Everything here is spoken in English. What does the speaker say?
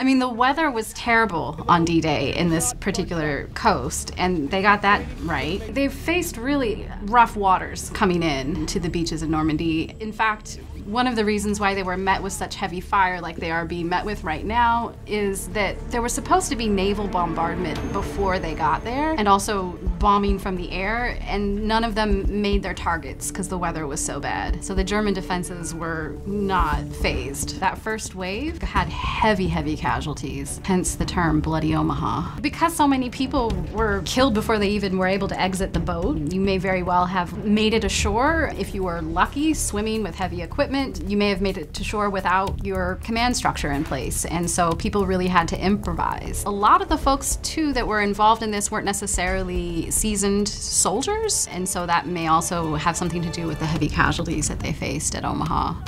I mean, the weather was terrible on D-Day in this particular coast, and they got that right. They faced really rough waters coming in to the beaches of Normandy. In fact, one of the reasons why they were met with such heavy fire like they are being met with right now is that there was supposed to be naval bombardment before they got there, and also bombing from the air, and none of them made their targets because the weather was so bad. So the German defenses were not phased. That first wave had heavy, heavy casualties, hence the term Bloody Omaha. Because so many people were killed before they even were able to exit the boat, you may very well have made it ashore if you were lucky, swimming with heavy equipment. You may have made it to shore without your command structure in place, and so people really had to improvise. A lot of the folks, too, that were involved in this weren't necessarily seasoned soldiers, and so that may also have something to do with the heavy casualties that they faced at Omaha.